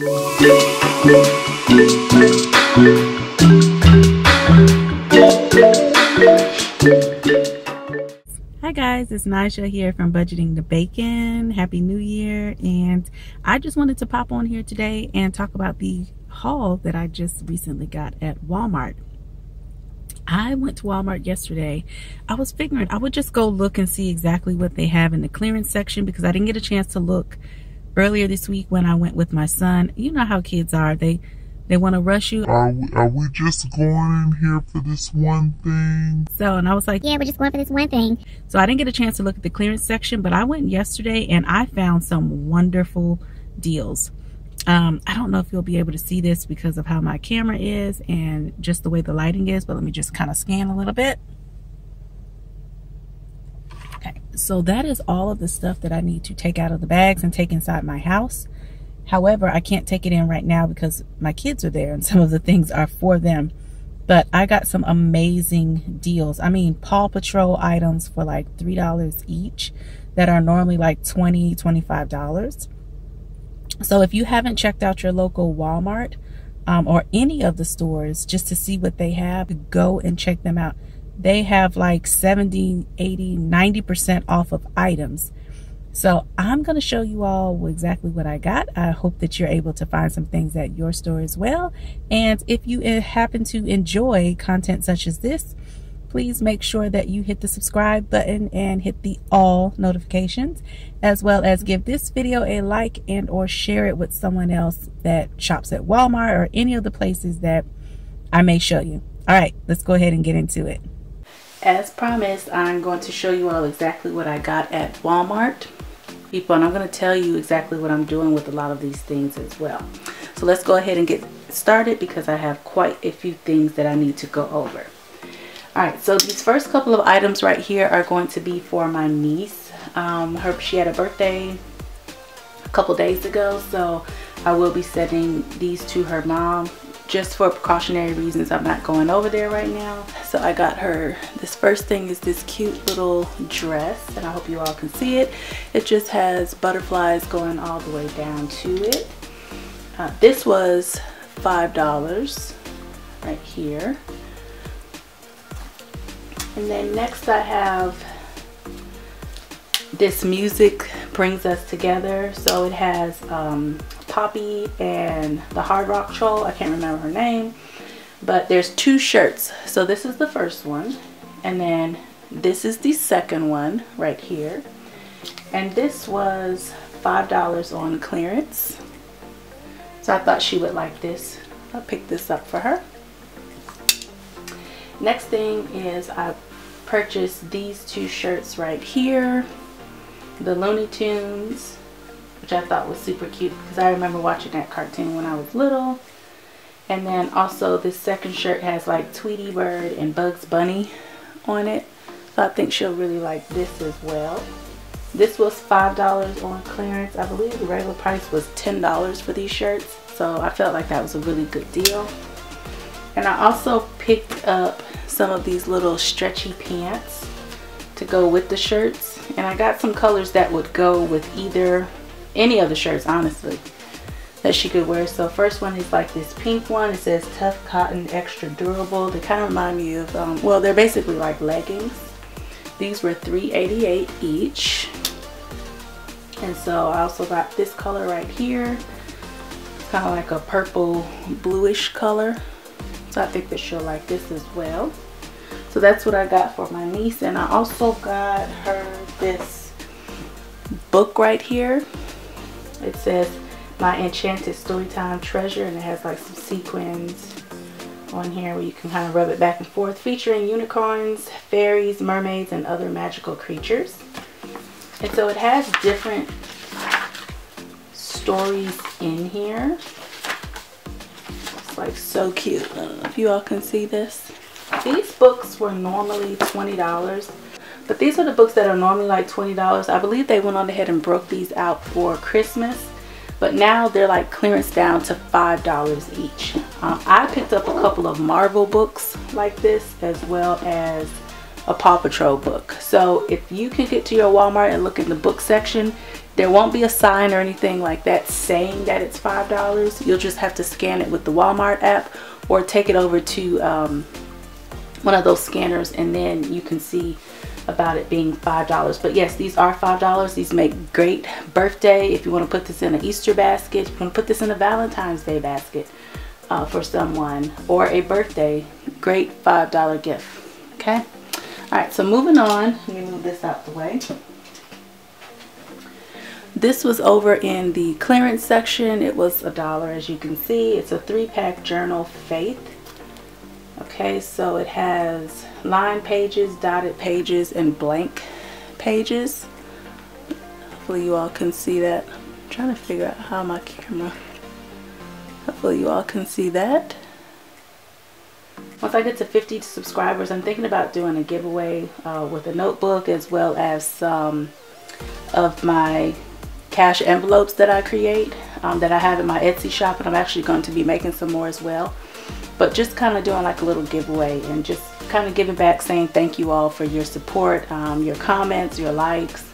Hi guys, it's Nisha here from Budgeting The Bacon. Happy New Year, and I just wanted to pop on here today and talk about the haul that I just recently got at Walmart. I went to Walmart yesterday. I was figuring I would just go look and see exactly what they have in the clearance section because I didn't get a chance to look earlier this week when I went with my son. You know how kids are. They want to rush you. Are we just going in here for this one thing? So, and I was like, yeah, we're just going for this one thing. So I didn't get a chance to look at the clearance section, but I went yesterday and I found some wonderful deals. I don't know if you'll be able to see this because of how my camera is and just the way the lighting is, but let me just kind of scan a little bit. Okay, so that is all of the stuff that I need to take out of the bags and take inside my house. However, I can't take it in right now because my kids are there and some of the things are for them. But I got some amazing deals. I mean, Paw Patrol items for like $3 each that are normally like $20, $25. So if you haven't checked out your local Walmart or any of the stores just to see what they have, go and check them out. They have like 70, 80, 90% off of items. So I'm going to show you all exactly what I got. I hope that you're able to find some things at your store as well. And if you happen to enjoy content such as this, please make sure that you hit the subscribe button and hit the all notifications, as well as give this video a like and or share it with someone else that shops at Walmart or any of the places that I may show you. All right, let's go ahead and get into it. As promised, I'm going to show you all exactly what I got at Walmart. People, and I'm going to tell you exactly what I'm doing with a lot of these things as well. So let's go ahead and get started because I have quite a few things that I need to go over. Alright, so these first couple of items right here are going to be for my niece. She had a birthday a couple days ago, so I will be sending these to her mom. Just for precautionary reasons, I'm not going over there right now. So I got her, this first thing is this cute little dress, and I hope you all can see it. It just has butterflies going all the way down to it. This was $5 right here. And then next I have this Music Brings Us Together. So it has Poppy and the Hard Rock Troll. I can't remember her name. But there's two shirts. So this is the first one. And then this is the second one right here. And this was $5 on clearance. So I thought she would like this. I'll pick this up for her. Next thing is I purchased these two shirts right here, the Looney Tunes, which I thought was super cute because I remember watching that cartoon when I was little. And then also this second shirt has like Tweety Bird and Bugs Bunny on it, so I think she'll really like this as well. This was $5 on clearance. I believe the regular price was $10 for these shirts, so I felt like that was a really good deal. And I also picked up some of these little stretchy pants to go with the shirts, and I got some colors that would go with any of the shirts, honestly, that she could wear. So first one is like this pink one. It says tough cotton, extra durable. They kind of remind me of well, they're basically like leggings. These were $3.88 each. And so I also got this color right here. It's kind of like a purple bluish color. So I think that she'll like this as well. So that's what I got for my niece. And I also got her this book right here. It says My Enchanted Storytime Treasure, and it has like some sequins on here where you can kind of rub it back and forth, featuring unicorns, fairies, mermaids, and other magical creatures. And so it has different stories in here. Like so cute. I don't know if you all can see this. These books were normally $20, but these are the books that are normally like $20. I believe they went on ahead and broke these out for Christmas, but now they're like clearance down to $5 each. I picked up a couple of Marvel books like this, as well as a Paw Patrol book. So if you can get to your Walmart and look in the book section, There won't be a sign or anything like that saying that it's $5. You'll just have to scan it with the Walmart app or take it over to one of those scanners, and then you can see about it being $5. But yes, these are $5. These make great birthday. If you want to put this in an Easter basket, if you want to put this in a Valentine's Day basket for someone, or a birthday, great $5 gift. Okay. All right, so moving on, let me move this out the way. This was over in the clearance section. It was $1, as you can see. It's a 3-pack journal, Faith. Okay, so it has line pages, dotted pages, and blank pages. Hopefully you all can see that. I'm trying to figure out how my camera. Hopefully you all can see that. Once I get to 50 subscribers, I'm thinking about doing a giveaway with a notebook, as well as some of my cash envelopes that I create that I have in my Etsy shop, and I'm actually going to be making some more as well. But just kind of doing like a little giveaway and just kind of giving back, saying thank you all for your support, your comments, your likes,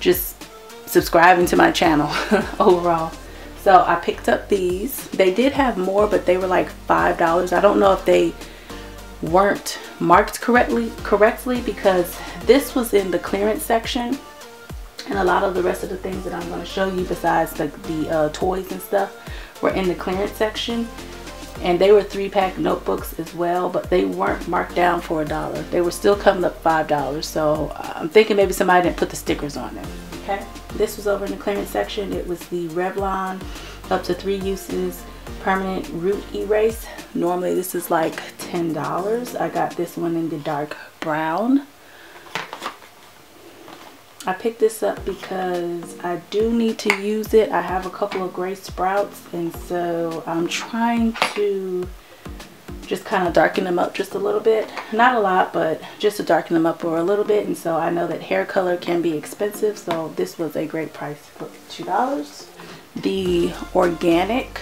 just subscribing to my channel overall. So I picked up these. They did have more, but they were like $5. I don't know if they weren't marked correctly because this was in the clearance section, and a lot of the rest of the things that I'm going to show you, besides the toys and stuff, were in the clearance section. And they were 3-pack notebooks as well, but they weren't marked down for $1. They were still coming up $5, so I'm thinking maybe somebody didn't put the stickers on them. Okay, this was over in the clearance section. It was the Revlon up to 3 uses permanent root erase. Normally this is like $10. I got this one in the dark brown. I picked this up because I do need to use it. I have a couple of gray sprouts, and so I'm trying to just kind of darken them up just a little bit. Not a lot, but just to darken them up for a little bit. And so I know that hair color can be expensive, so this was a great price for $2. The organic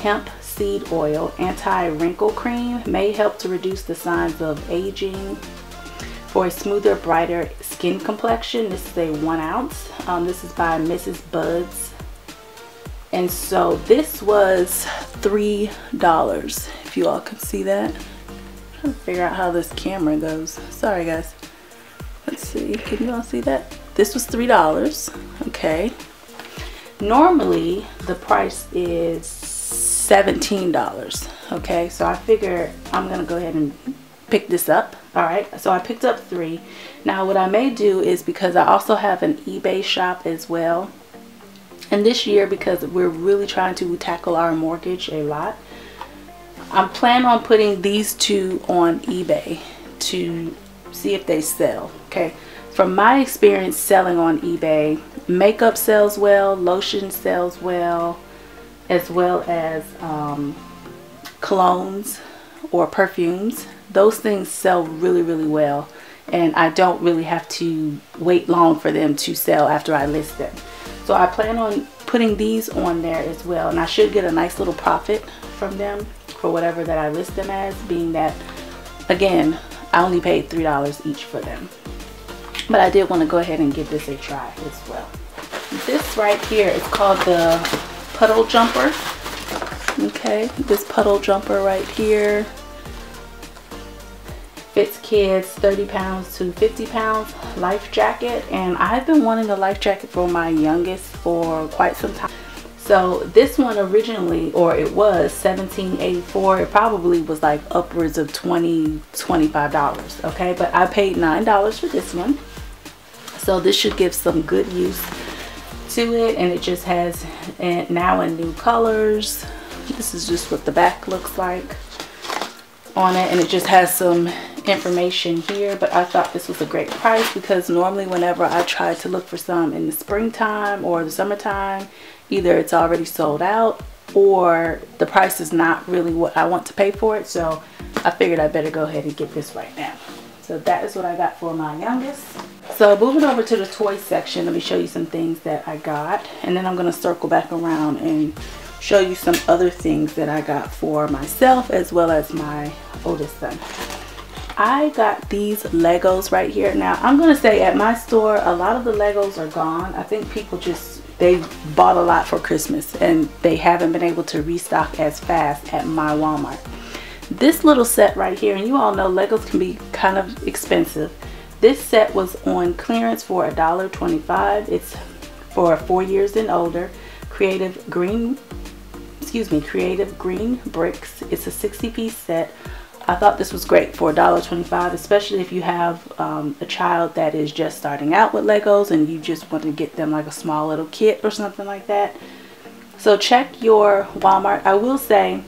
hemp seed oil anti-wrinkle cream may help to reduce the signs of aging. For a smoother, brighter skin complexion, this is a 1 ounce. This is by Mrs. Buds. And so this was $3, if you all can see that. I'm trying to figure out how this camera goes. Sorry, guys. Let's see, can you all see that? This was $3, okay. Normally, the price is $17, okay? So I figure I'm gonna go ahead and pick this up. All right, so I picked up 3. Now what I may do is, because I also have an eBay shop as well, and this year, because we're really trying to tackle our mortgage a lot, I'm planning on putting these 2 on eBay to see if they sell. Okay, from my experience selling on eBay, makeup sells well, lotion sells well, as well as colognes or perfumes. Those things sell really, really well, and I don't really have to wait long for them to sell after I list them. So I plan on putting these on there as well, and I should get a nice little profit from them for whatever that I list them as, being that, again, I only paid $3 each for them. But I did want to go ahead and give this a try as well. This right here is called the Puddle Jumper. Okay, this Puddle Jumper right here fits kids 30 pounds to 50 pounds, life jacket. And I've been wanting a life jacket for my youngest for quite some time. So this one originally, or it was $17.84. It probably was like upwards of $20, $25, okay? But I paid $9 for this one. So this should give some good use to it. And it just has now in new colors. This is just what the back looks like on it, and it just has some information here. But I thought this was a great price, because normally whenever I try to look for some in the springtime or the summertime, either it's already sold out or the price is not really what I want to pay for it. So I figured I better go ahead and get this right now. So that is what I got for my youngest. So moving over to the toy section, let me show you some things that I got, and then I'm going to circle back around and show you some other things that I got for myself as well as my oldest son. I got these Legos right here. Now I'm gonna say at my store a lot of the Legos are gone. I think people just, they bought a lot for Christmas and they haven't been able to restock as fast at my Walmart. This little set right here, and you all know Legos can be kind of expensive. This set was on clearance for $1.25. It's for 4 years and older. Creative green bricks. It's a 60-piece set. I thought this was great for $1.25, especially if you have a child that is just starting out with Legos and you just want to get them like a small little kit or something like that. So check your Walmart. I will say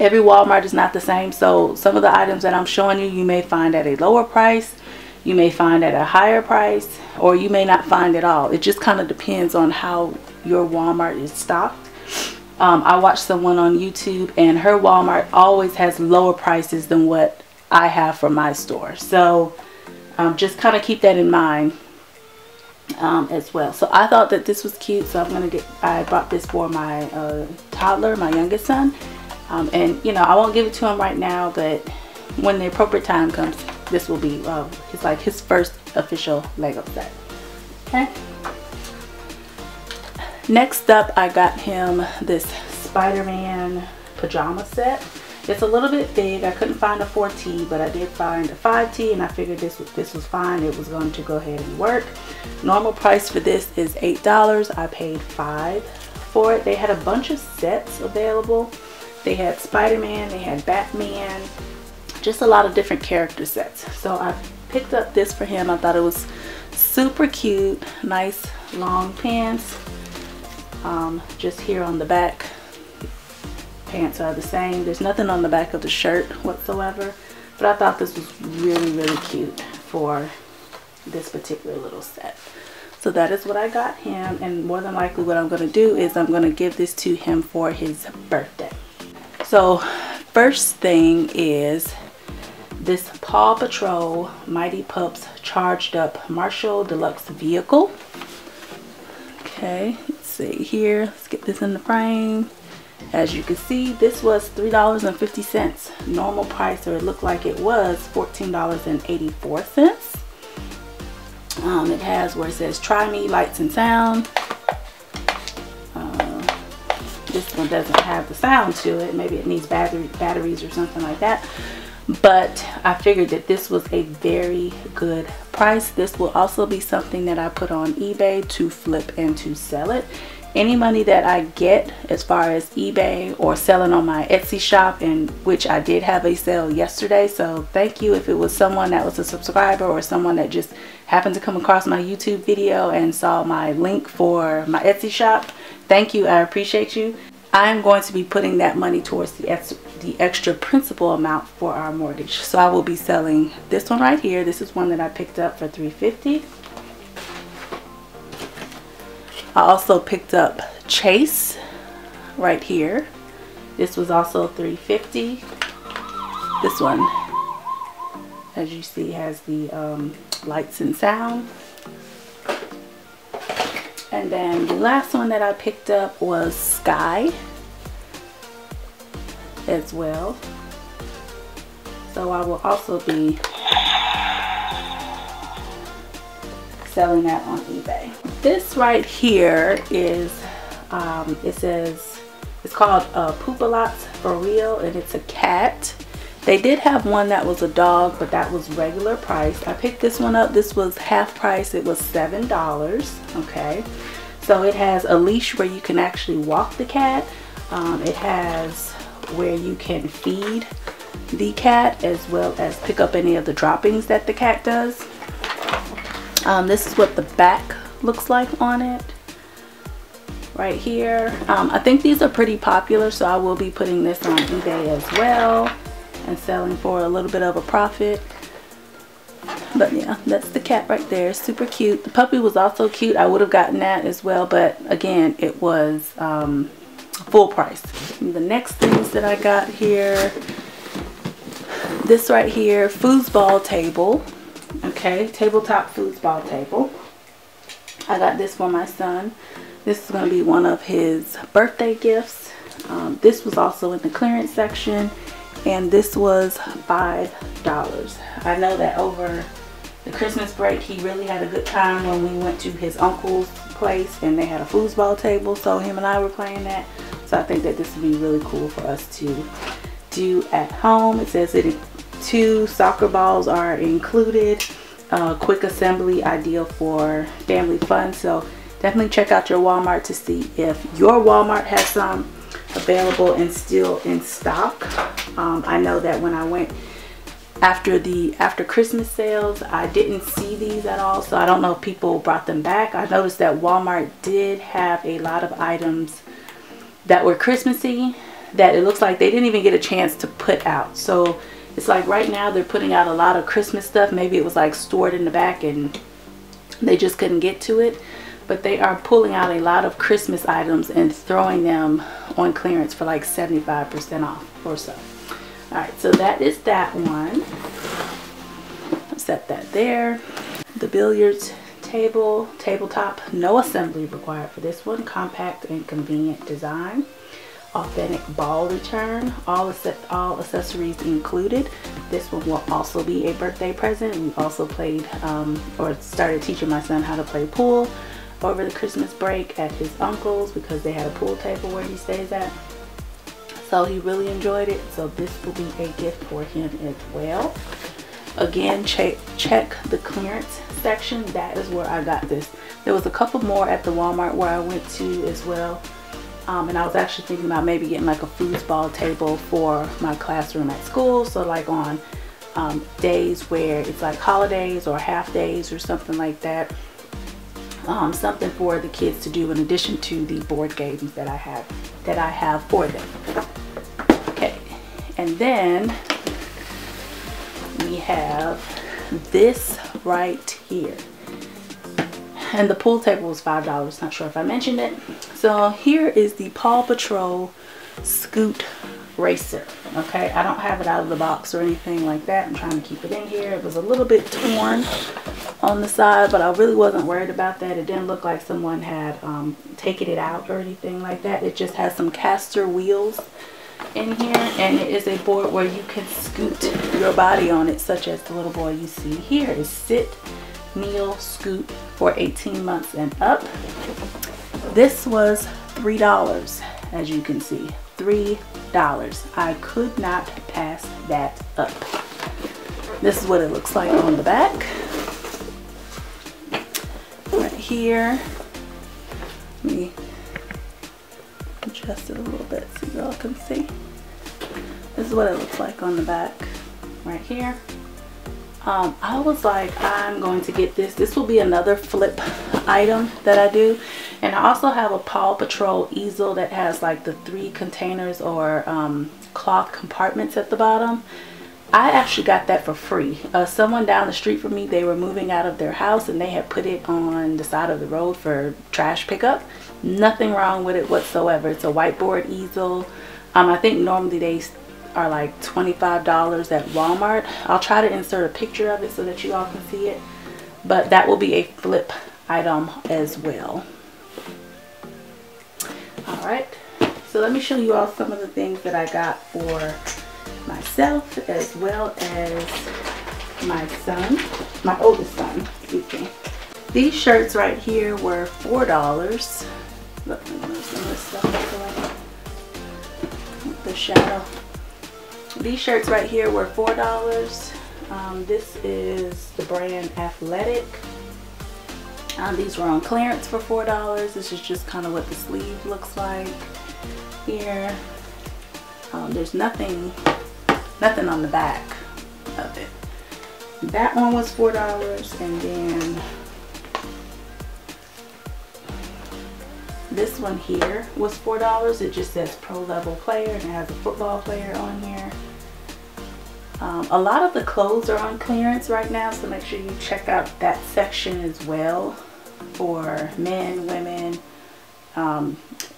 every Walmart is not the same, so some of the items that I'm showing you, you may find at a lower price, you may find at a higher price, or you may not find at all. It just kind of depends on how your Walmart is stocked. I watched someone on YouTube and her Walmart always has lower prices than what I have for my store. So just kind of keep that in mind as well. So I thought that this was cute, so I bought this for my toddler, my youngest son. And you know, I won't give it to him right now, but when the appropriate time comes, this will be it's like his first official Lego set. Okay. Next up, I got him this Spider-Man pajama set. It's a little bit big. I couldn't find a 4T, but I did find a 5T, and I figured this was fine. It was going to go ahead and work. Normal price for this is $8. I paid $5 for it. They had a bunch of sets available. They had Spider-Man, they had Batman, just a lot of different character sets. So I picked up this for him. I thought it was super cute, nice long pants. Just here on the back, pants are the same. There's nothing on the back of the shirt whatsoever, but I thought this was really, really cute for this particular little set. So that is what I got him, and more than likely what I'm going to do is I'm going to give this to him for his birthday. So first thing is this Paw Patrol Mighty Pups Charged Up Marshall Deluxe Vehicle. Okay, let's see here. Let's get this in the frame. As you can see, this was $3.50. Normal price, or it looked like it was, $14.84. It has where it says Try Me, Lights and Sound. This one doesn't have the sound to it. Maybe it needs batteries or something like that, but I figured that this was a very good price. This will also be something that I put on eBay to flip and to sell it. Any money that I get as far as eBay or selling on my Etsy shop, and which I did have a sale yesterday, so thank you if it was someone that was a subscriber or someone that just happened to come across my YouTube video and saw my link for my Etsy shop. Thank you, I appreciate you. I'm going to be putting that money towards the extra principal amount for our mortgage. So I will be selling this one right here. This is one that I picked up for $3.50. I also picked up Chase right here. This was also $3.50. This one, as you see, has the lights and sound. And then the last one that I picked up was Sky as well. So I will also be selling that on eBay. This right here is, it's called PoopALots Fureal, and it's a cat. They did have one that was a dog, but that was regular price. I picked this one up. This was half price. It was $7. Okay. So it has a leash where you can actually walk the cat. It has where you can feed the cat as well as pick up any of the droppings that the cat does. This is what the back looks like on it. Right here. I think these are pretty popular, so I will be putting this on eBay as well and selling for a little bit of a profit. But yeah, that's the cat right there. Super cute. The puppy was also cute. I would have gotten that as well, but again, it was full price. And the next things that I got here, this right here, foosball table. Okay, tabletop foosball table. I got this for my son. This is going to be one of his birthday gifts. This was also in the clearance section. and this was $5. I know that over the Christmas break he really had a good time when we went to his uncle's place and they had a foosball table, so him and I were playing that. So I think that this would be really cool for us to do at home. It says that two soccer balls are included. Quick assembly, ideal for family fun. So definitely check out your Walmart to see if your Walmart has some available and still in stock. I know that when I went after Christmas sales, I didn't see these at all, so I don't know if people brought them back. I noticed that Walmart did have a lot of items that were Christmassy that it looks like they didn't even get a chance to put out. So it's like right now they're putting out a lot of Christmas stuff. Maybe it was like stored in the back and they just couldn't get to it, but they are pulling out a lot of Christmas items and throwing them on clearance for like 75% off or so. Alright, so that is that one. Set that there. The billiards table, tabletop, no assembly required for this one. Compact and convenient design. Authentic ball return. All accessories included. This one will also be a birthday present. We also played or started teaching my son how to play pool over the Christmas break at his uncle's because they had a pool table where he stays at. So he really enjoyed it, so this will be a gift for him as well. Again, check the clearance section. That is where I got this. There was a couple more at the Walmart where I went to as well. And I was actually thinking about maybe getting like a foosball table for my classroom at school. So like on days where it's like holidays or half days or something like that. Something for the kids to do in addition to the board games that I have for them. Okay, and then we have this right here, and the pool table was $5. Not sure if I mentioned it. So here is the Paw Patrol Scoot Racer. Okay, I don't have it out of the box or anything like that. I'm trying to keep it in here. It was a little bit torn on the side, but I really wasn't worried about that. It didn't look like someone had taken it out or anything like that. It just has some caster wheels in here, and it is a board where you can scoot your body on it, such as the little boy you see here is sit, kneel, scoot for 18 months and up. This was $3, as you can see. $3. I could not pass that up. This is what it looks like on the back. Right here. Let me adjust it a little bit so y'all can see. This is what it looks like on the back right here. I was like, I'm going to get this. This will be another flip item that I do. And I also have a Paw Patrol easel that has like the 3 containers or cloth compartments at the bottom. I actually got that for free. Someone down the street from me, they were moving out of their house and they had put it on the side of the road for trash pickup. Nothing wrong with it whatsoever. It's a whiteboard easel. I think normally they are like $25 at Walmart. I'll try to insert a picture of it so that you all can see it. But that will be a flip item as well. Alright, so let me show you all some of the things that I got for myself as well as my son, my oldest son, excuse me. These shirts right here were $4. Let me move some of this stuff away. The shadow. These shirts right here were $4. This is the brand Athletic. These were on clearance for $4. This is just kind of what the sleeve looks like here. There's nothing on the back of it. That one was $4, and then this one here was $4. It just says pro level player and it has a football player on here. A lot of the clothes are on clearance right now, so make sure you check out that section as well for men, women,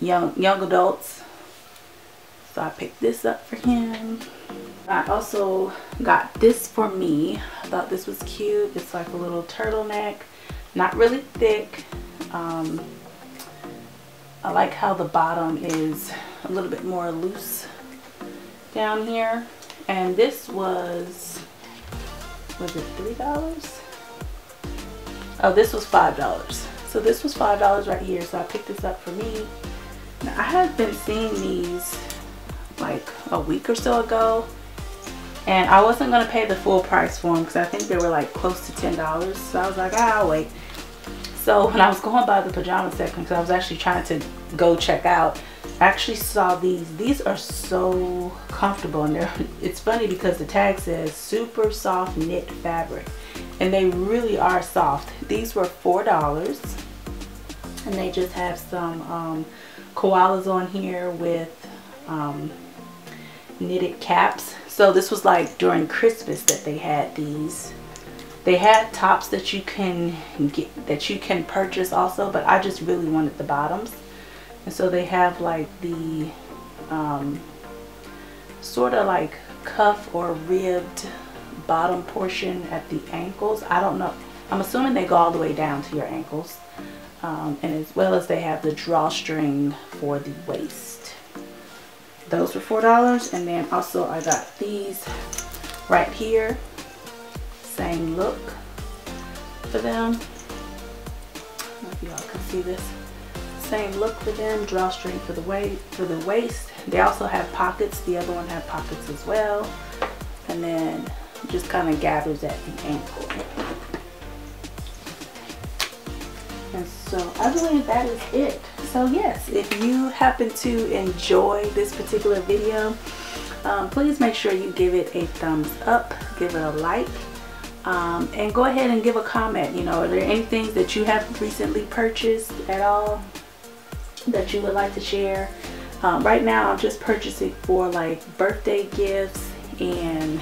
young adults. So I picked this up for him. I also got this for me. I thought this was cute. It's like a little turtleneck, not really thick. I like how the bottom is a little bit more loose down here. And this was it $3? Oh, this was $5. So this was $5 right here. So I picked this up for me. Now, I had been seeing these like a week or so ago, and I wasn't going to pay the full price for them because I think they were like close to $10. So I was like, I'll wait. So when I was going by the pajama section, because I was actually trying to go check out, I actually saw these. These are so comfortable, and it's funny because the tag says super soft knit fabric, and they really are soft. These were $4, and they just have some koalas on here with knitted caps. So this was like during Christmas that they had these. They had tops that you can get, that you can purchase also, but I just really wanted the bottoms. And so they have like the sort of like cuff or ribbed bottom portion at the ankles. I don't know, I'm assuming they go all the way down to your ankles, and as well as they have the drawstring for the waist. Those were $4. And then also I got these right here, same look for them. I don't know if y'all can see this. Same look for them, drawstring for the waist. They also have pockets. The other one had pockets as well, and then just kind of gathers at the ankle. And so I believe that is it. So yes, if you happen to enjoy this particular video, please make sure you give it a thumbs up, give it a like, and go ahead and give a comment. You know, are there any things that you have recently purchased at all that you would like to share? Right now I'm just purchasing for like birthday gifts and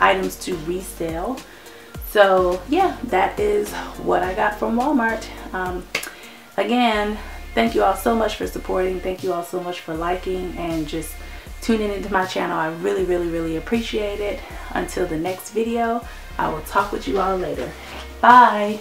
items to resell. So yeah, that is what I got from Walmart. Again, thank you all so much for supporting. Thank you all so much for liking and just tuning into my channel. I really, really, really appreciate it. Until the next video, I will talk with you all later. Bye.